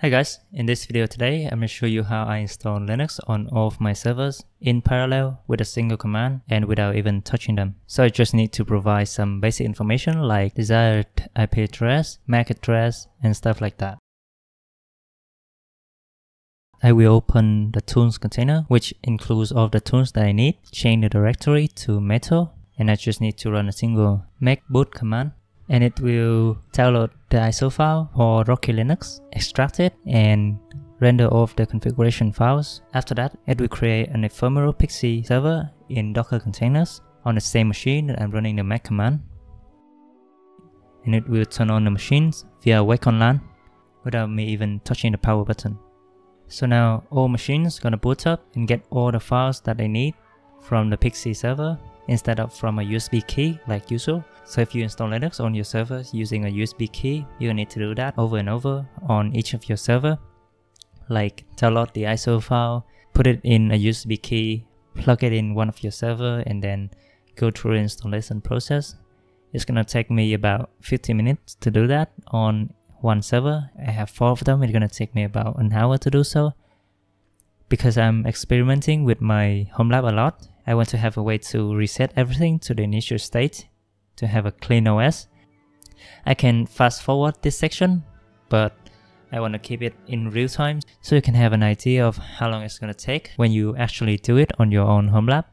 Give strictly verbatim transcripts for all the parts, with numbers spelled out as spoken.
Hi guys, in this video today, I'm going to show you how I install Linux on all of my servers in parallel with a single command and without even touching them. So I just need to provide some basic information like desired I P address, M A C address, and stuff like that. I will open the tools container, which includes all the tools that I need, change the directory to metal, and I just need to run a single make boot command. And it will download the I S O file for Rocky Linux, extract it, and render all of the configuration files. After that, it will create an ephemeral Pixie server in Docker containers on the same machine that I'm running the M A C command. And it will turn on the machines via Wake on LAN without me even touching the power button. So now all machines gonna boot up and get all the files that they need from the Pixie server, instead of from a U S B key like usual. So if you install Linux on your server using a U S B key, you need to do that over and over on each of your server. Like download the I S O file, put it in a U S B key, plug it in one of your server, and then go through the installation process. It's gonna take me about fifteen minutes to do that on one server. I have four of them, it's gonna take me about an hour to do so. Because I'm experimenting with my home lab a lot, I want to have a way to reset everything to the initial state to have a clean O S. I can fast forward this section, but I want to keep it in real time so you can have an idea of how long it's going to take when you actually do it on your own home lab.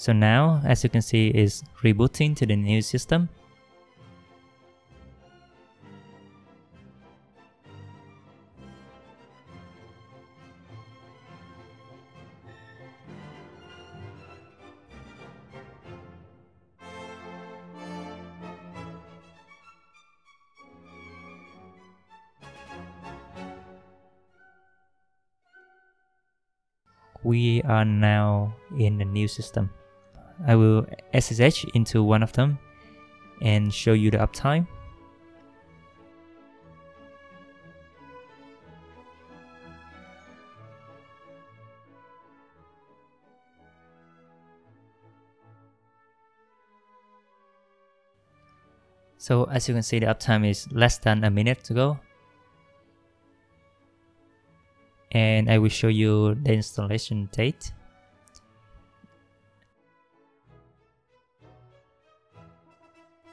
So now, as you can see, it's rebooting to the new system. We are now in the new system. I will S S H into one of them and show you the uptime. So as you can see, the uptime is less than a minute to go. And I will show you the installation date.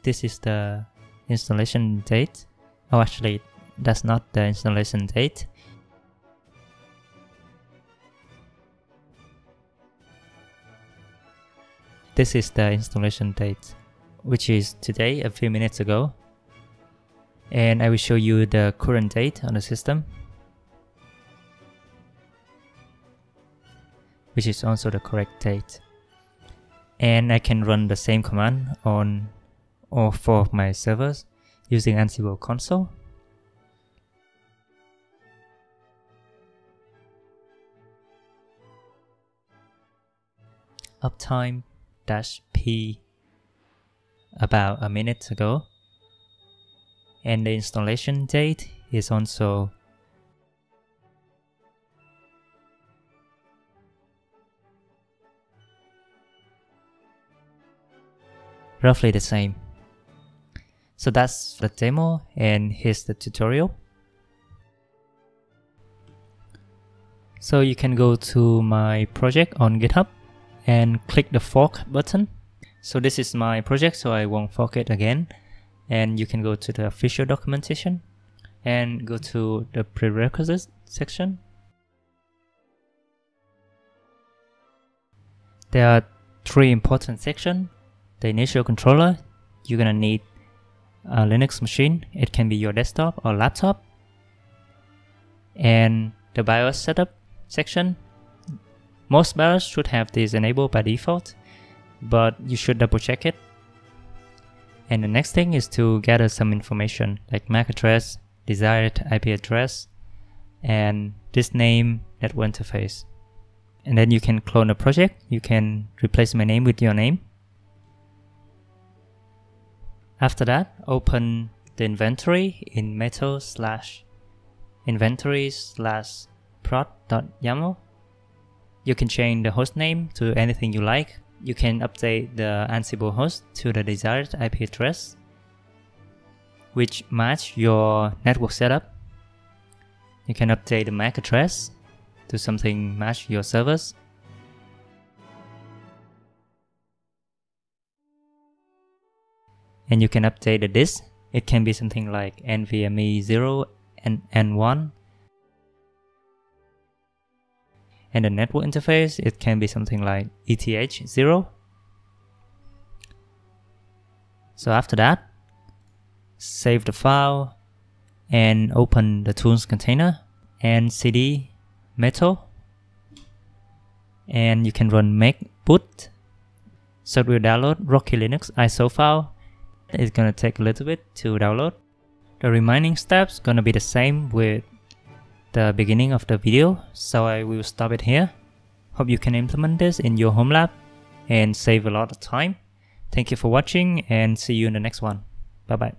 This is the installation date. Oh, actually, that's not the installation date. This is the installation date, which is today, a few minutes ago. And I will show you the current date on the system, which is also the correct date. And I can run the same command on all four of my servers using Ansible console. Uptime dash p about a minute ago. And the installation date is also roughly the same. So that's the demo, and here's the tutorial. So you can go to my project on GitHub and click the fork button. So this is my project, so I won't fork it again. And you can go to the official documentation and go to the prerequisites section. There are three important sections. The initial controller, you're gonna need a Linux machine. It can be your desktop or laptop. And the BIOS setup section. Most BIOS should have this enabled by default, but you should double check it. And the next thing is to gather some information like MAC address, desired I P address, and this name, network interface. And then you can clone a project. You can replace my name with your name. After that, open the inventory in metal slash inventory slash prod.yaml. You can change the host name to anything you like. You can update the Ansible host to the desired I P address, which match your network setup. You can update the MAC address to something match your servers. And you can update the disk. It can be something like nvme zero and n one. And the network interface, it can be something like eth zero. So after that, save the file and open the tools container and cd metal. And you can run make boot. So it will download Rocky Linux I S O file. It's gonna take a little bit to download. The remaining steps gonna be the same with the beginning of the video, so I will stop it here. Hope you can implement this in your home lab and save a lot of time. Thank you for watching, and see you in the next one. Bye bye.